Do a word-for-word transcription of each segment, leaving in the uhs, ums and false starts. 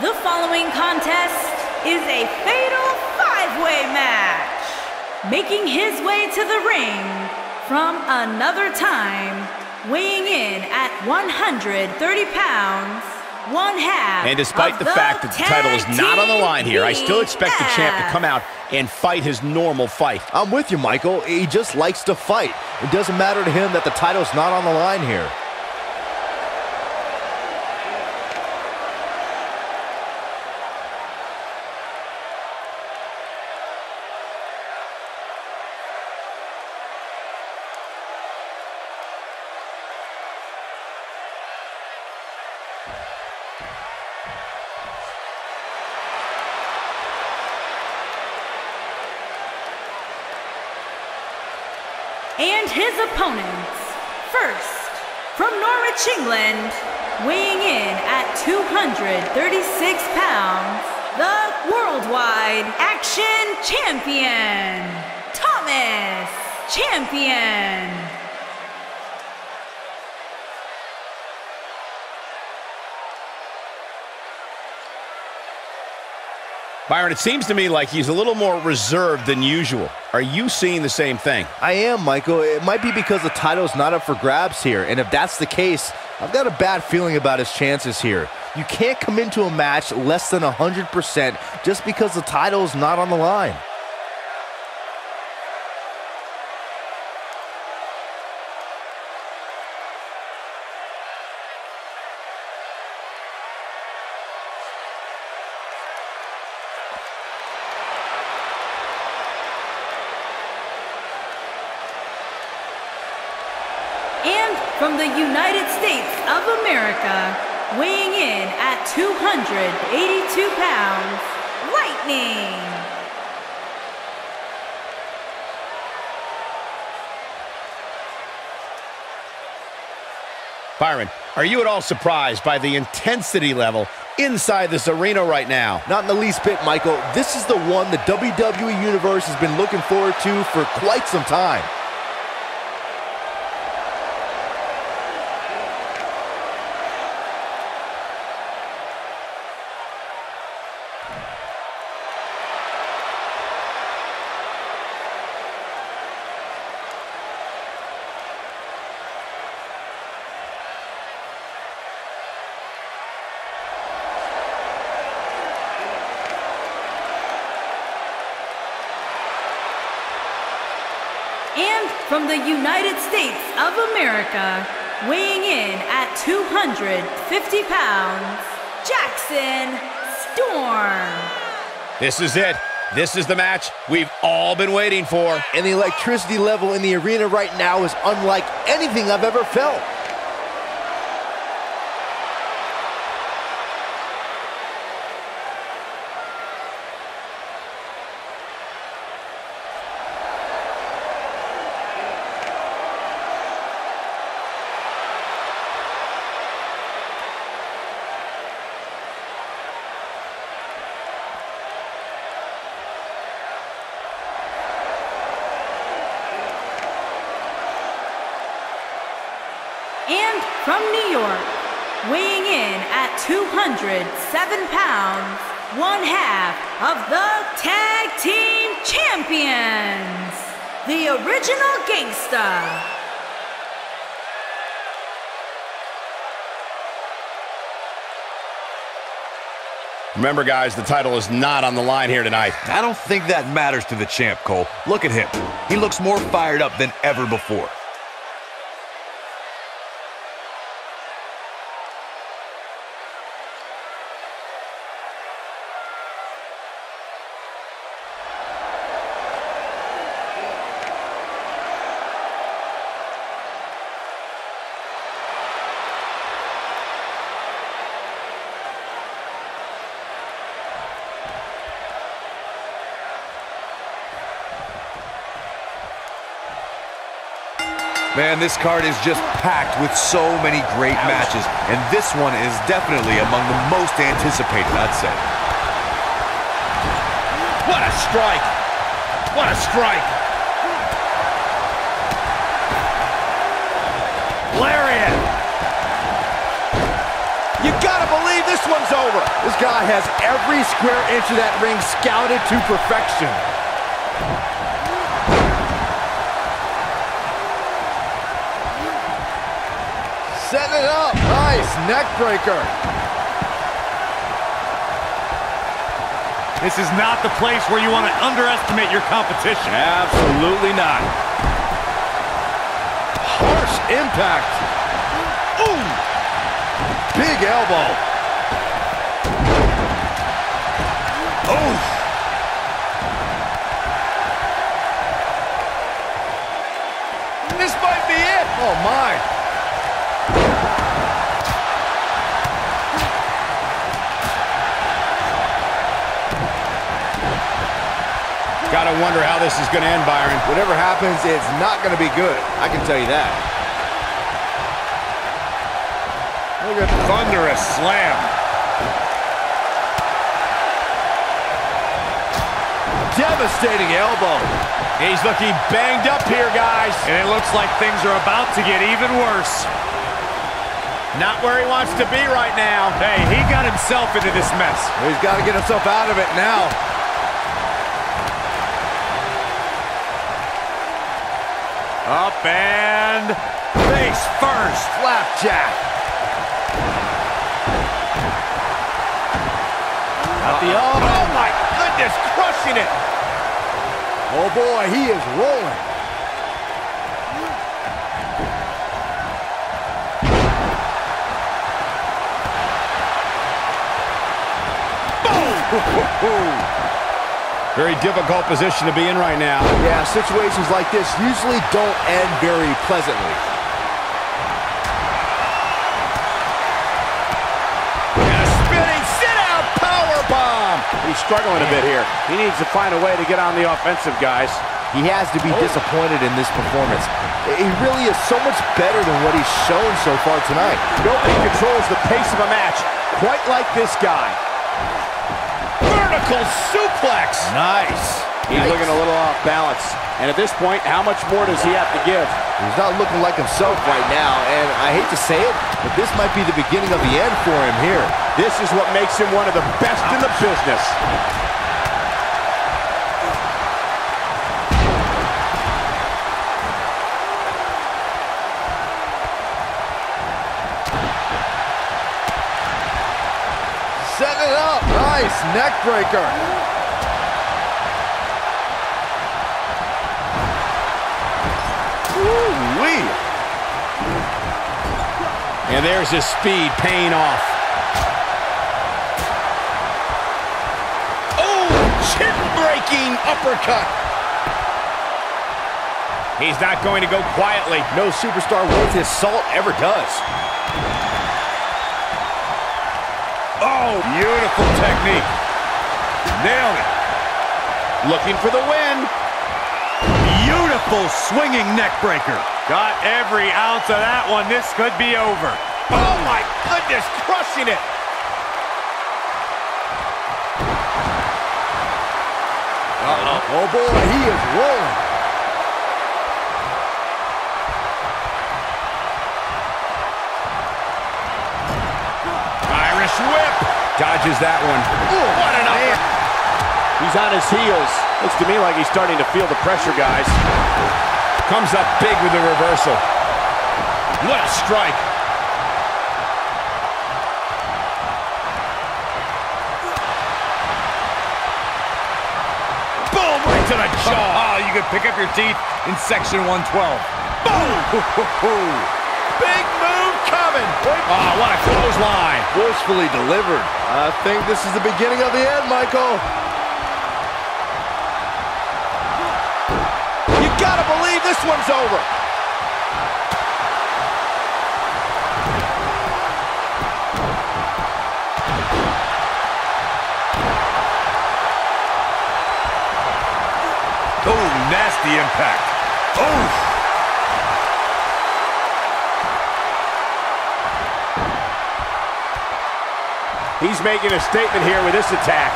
The following contest is a fatal five-way match. Making his way to the ring from another time, weighing in at one hundred thirty pounds, one half. And despite the, the fact that the title is not on the line here, I still expect the champ to come out and fight his normal fight. I'm with you, Michael. He just likes to fight. It doesn't matter to him that the title's not on the line here. And his opponents, first, from Norwich, England, weighing in at two hundred thirty-six pounds, the Worldwide Action Champion, Thomas Champion. Byron, it seems to me like he's a little more reserved than usual. Are you seeing the same thing? I am, Michael. It might be because the title's not up for grabs here, and if that's the case, I've got a bad feeling about his chances here. You can't come into a match less than one hundred percent just because the title's not on the line. From the United States of America, weighing in at two hundred eighty-two pounds, Lightning. Byron, are you at all surprised by the intensity level inside this arena right now? Not in the least bit, Michael. This is the one the W W E Universe has been looking forward to for quite some time. And from the United States of America, weighing in at two hundred fifty pounds, Jackson Storm. This is it. This is the match we've all been waiting for. And the electricity level in the arena right now is unlike anything I've ever felt. And from New York, weighing in at two hundred seven pounds, one half of the Tag Team Champions, the Original Gangsta. Remember, guys, the title is not on the line here tonight. I don't think that matters to the champ, Cole. Look at him. He looks more fired up than ever before. Man, this card is just packed with so many great matches, and this one is definitely among the most anticipated, I'd say. What a strike! What a strike! Lariat! You gotta believe this one's over. This guy has every square inch of that ring scouted to perfection. Setting it up. Nice neck breaker. This is not the place where you want to underestimate your competition. Absolutely not. Harsh impact. Ooh! Big elbow. Oh! This might be it. Oh, my. Gotta wonder how this is going to end, Byron. Whatever happens, it's not going to be good. I can tell you that. Look at thunderous slam. Devastating elbow. He's looking banged up here, guys. And it looks like things are about to get even worse. Not where he wants to be right now. Hey, he got himself into this mess. He's got to get himself out of it now. Up and face first. Flapjack. At the elbow. Oh, my goodness, crushing it. Oh, boy, he is rolling. Boom! Very difficult position to be in right now. Yeah, situations like this usually don't end very pleasantly. He's struggling a bit here. He needs to find a way to get on the offensive, guys. He has to be oh. disappointed in this performance. He really is so much better than what he's shown so far tonight. Nobody controls the pace of a match quite like this guy. Vertical suplex. Nice. He's nice. Looking a little off balance. And at this point, how much more does he have to give? He's not looking like himself right now. And I hate to say it, but this might be the beginning of the end for him here. This is what makes him one of the best in the business. Set it up. Nice neck breaker. Woo-wee. And there's his speed paying off. Oh, chin-breaking uppercut. He's not going to go quietly. No superstar worth his salt ever does. Oh, beautiful technique. Nailed it. Looking for the win. Beautiful swinging neck breaker. Got every ounce of that one. This could be over. Oh, my goodness, crushing it. Uh-oh. Oh, boy, he is rolling. Irish whip. Dodges that one. Ooh, what an uppercut. He's on his heels. Looks to me like he's starting to feel the pressure, guys. Comes up big with the reversal. What a strike. Boom, right to the jaw. Oh, you can pick up your teeth in section one twelve. Boom! Big move coming. Oh, what a clothesline. Forcefully delivered. I think this is the beginning of the end, Michael. Gotta believe this one's over. Oh, nasty impact. Oh. He's making a statement here with this attack.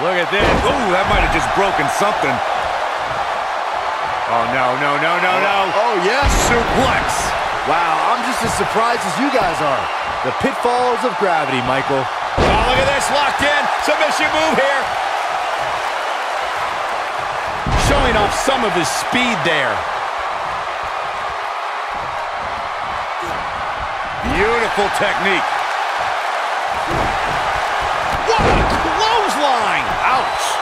Look at this. Ooh, that might have just broken something. Oh, no, no, no, no, no. Oh, yes, suplex. Wow, I'm just as surprised as you guys are. The pitfalls of gravity, Michael. Oh, look at this, locked in. Submission move here. Showing off some of his speed there. Beautiful technique. What a clothesline! Ouch!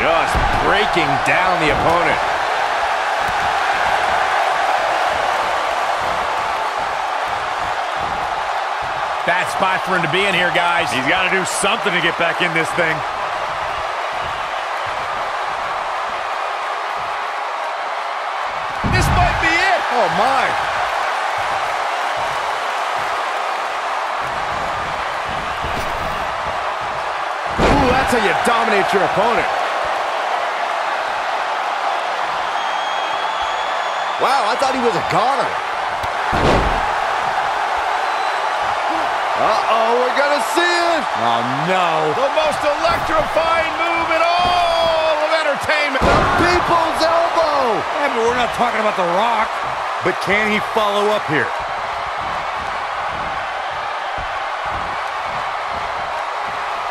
Just breaking down the opponent. Bad spot for him to be in here, guys. He's got to do something to get back in this thing. Oh, my. Ooh, that's how you dominate your opponent. Wow, I thought he was a goner. Uh-oh, we're gonna see it. Oh, no. The most electrifying move in all of entertainment. The people's elbow. Yeah, but we're not talking about The Rock. But can he follow up here?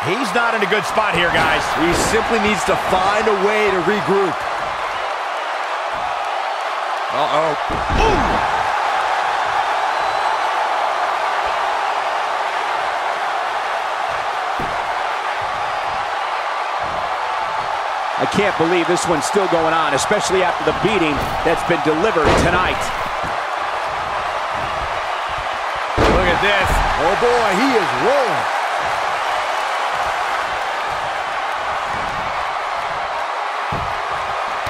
He's not in a good spot here, guys. He simply needs to find a way to regroup. Uh-oh. I can't believe this one's still going on, especially after the beating that's been delivered tonight. Look at this. Oh, boy, he is rolling.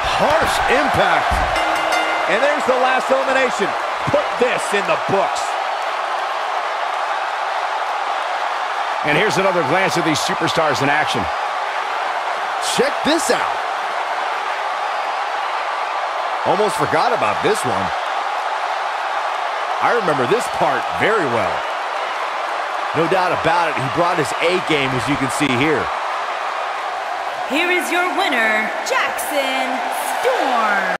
Harsh impact. And there's the last elimination. Put this in the books. And here's another glance at these superstars in action. Check this out. Almost forgot about this one. I remember this part very well. No doubt about it, he brought his A game, as you can see here. Here is your winner, Jackson Storm.